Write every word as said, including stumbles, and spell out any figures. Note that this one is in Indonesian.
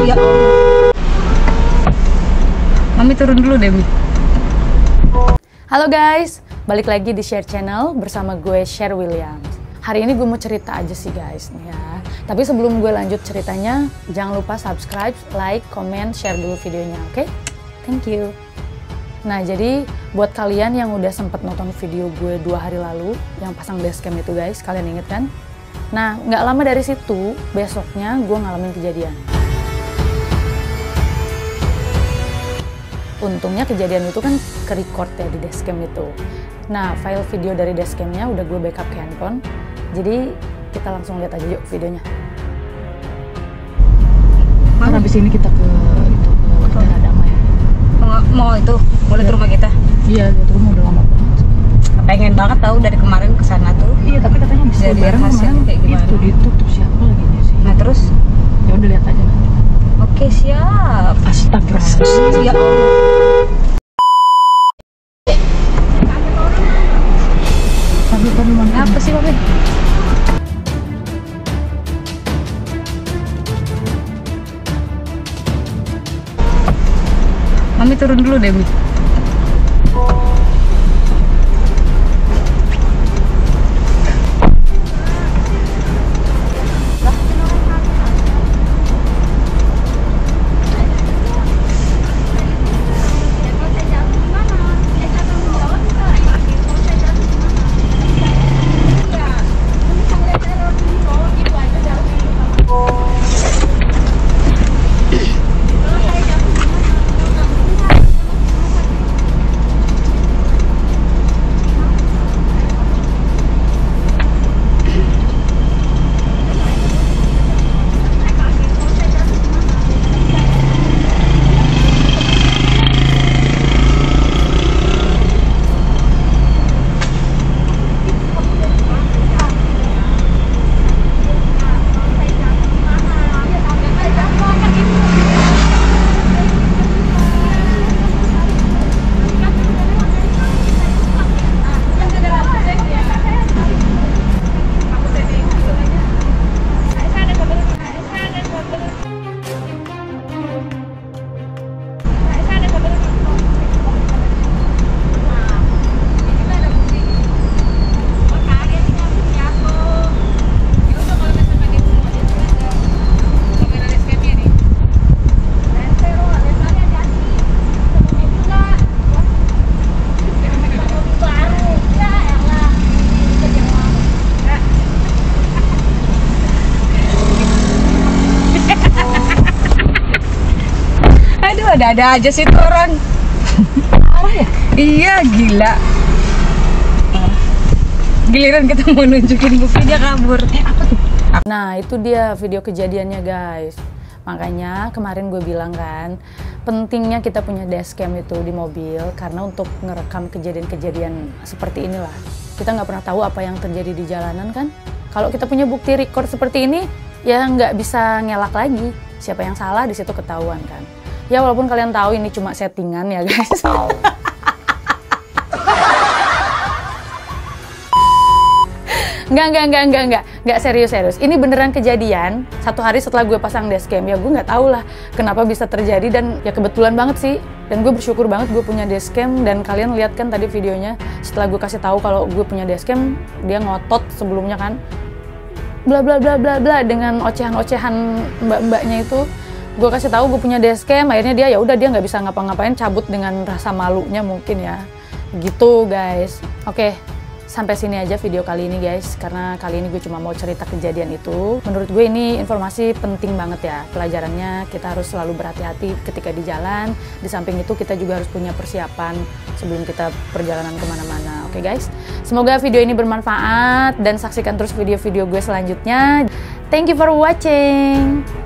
Ya Allah. Mami turun dulu deh, Mi. Halo guys, balik lagi di Share Channel bersama gue Sher Williams. Hari ini gue mau cerita aja sih guys nih ya. Tapi sebelum gue lanjut ceritanya, jangan lupa subscribe, like, comment, share dulu videonya, oke? Okay? Thank you. Nah, jadi buat kalian yang udah sempet nonton video gue dua hari lalu yang pasang dashcam itu guys, kalian inget kan? Nah, nggak lama dari situ, besoknya gue ngalamin kejadian. Untungnya kejadian itu kan ke-record ya di dashcam itu. Nah, file video dari dashcamnya udah gue backup ke handphone. Jadi kita langsung lihat aja yuk videonya. Mana habis ini kita ke itu ke Bandara Damai. Mau, mau itu boleh ke rumah kita? Iya, itu rumah udah lama banget. Pengen banget tahu dari kemarin ke sana tuh. Iya, tapi katanya bisa bareng kemarin kayak gimana? Itu ditutup siapa lagi nya sih? Nah, terus ya udah lihat aja nanti. Oke, siap. Astagfirullah. Ya Allah. Sabar dulu. Apa sih, Mami? Mami turun dulu deh, Mi. Ada aja sih tuh orang. Parah ya? Iya, gila. Giliran kita mau nunjukin bukti dia kabur. Eh, apa tuh? Nah, itu dia video kejadiannya, guys. Makanya kemarin gue bilang kan, pentingnya kita punya dashcam itu di mobil karena untuk ngerekam kejadian-kejadian seperti inilah. Kita nggak pernah tahu apa yang terjadi di jalanan kan? Kalau kita punya bukti record seperti ini, ya nggak bisa ngelak lagi. Siapa yang salah di situ ketahuan kan? Ya walaupun kalian tahu ini cuma settingan ya guys. Enggak, enggak, enggak, enggak, enggak, enggak serius-serius. Ini beneran kejadian satu hari setelah gue pasang dashcam. Ya gue nggak tahu lah kenapa bisa terjadi dan ya kebetulan banget sih. Dan gue bersyukur banget gue punya dashcam dan kalian lihat kan tadi videonya setelah gue kasih tahu kalau gue punya dashcam dia ngotot sebelumnya kan. Bla bla bla bla bla dengan ocehan-ocehan mbak-mbaknya itu. Gue kasih tahu gue punya dashcam, akhirnya dia ya udah dia nggak bisa ngapa-ngapain, cabut dengan rasa malunya mungkin ya, gitu guys. Oke, sampai sini aja video kali ini guys, karena kali ini gue cuma mau cerita kejadian itu. Menurut gue ini informasi penting banget ya, pelajarannya kita harus selalu berhati-hati ketika di jalan. Di samping itu kita juga harus punya persiapan sebelum kita perjalanan kemana-mana. Oke guys, semoga video ini bermanfaat dan saksikan terus video-video gue selanjutnya. Thank you for watching.